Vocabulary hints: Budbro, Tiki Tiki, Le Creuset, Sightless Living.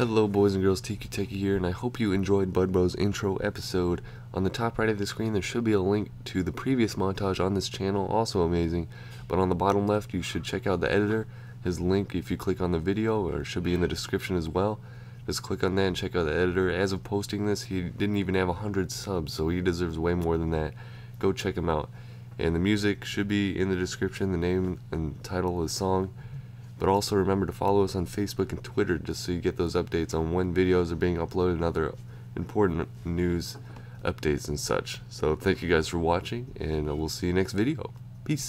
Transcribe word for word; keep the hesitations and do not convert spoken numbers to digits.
Hello boys and girls, Tiki Tiki here, and I hope you enjoyed Budbro's intro episode. On the top right of the screen there should be a link to the previous montage on this channel, also amazing. But on the bottom left you should check out the editor, his link if you click on the video, or it should be in the description as well. Just click on that and check out the editor. As of posting this, he didn't even have one hundred subs, so he deserves way more than that. Go check him out. And the music should be in the description, the name and title of the song. But also remember to follow us on Facebook and Twitter just so you get those updates on when videos are being uploaded and other important news updates and such. So thank you guys for watching, and we'll see you next video. Peace.